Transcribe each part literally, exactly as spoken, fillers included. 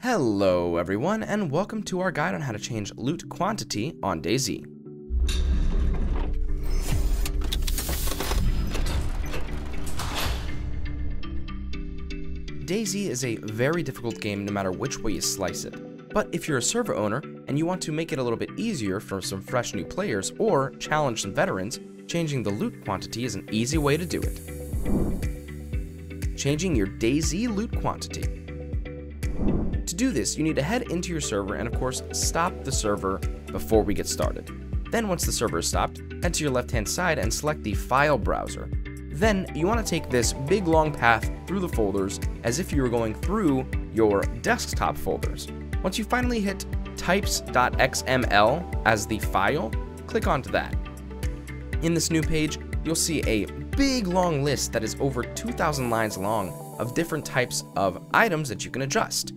Hello everyone, and welcome to our guide on how to change loot quantity on DayZ. DayZ is a very difficult game no matter which way you slice it, but if you're a server owner and you want to make it a little bit easier for some fresh new players or challenge some veterans, changing the loot quantity is an easy way to do it. Changing your DayZ loot quantity. To do this, you need to head into your server and, of course, stop the server before we get started. Then once the server is stopped, head to your left-hand side and select the file browser. Then you want to take this big long path through the folders as if you were going through your desktop folders. Once you finally hit types dot X M L as the file, click onto that. In this new page, you'll see a big long list that is over two thousand lines long of different types of items that you can adjust.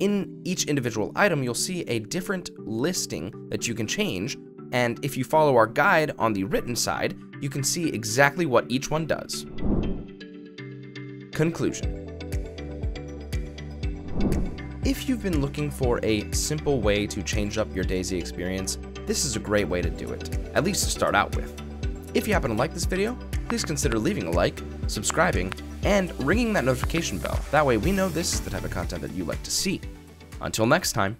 In each individual item, you'll see a different listing that you can change, and if you follow our guide on the written side, you can see exactly what each one does. Conclusion. If you've been looking for a simple way to change up your DayZ experience, this is a great way to do it, at least to start out with. If you happen to like this video, please consider leaving a like, subscribing, and ringing that notification bell. That way we know this is the type of content that you like to see. Until next time.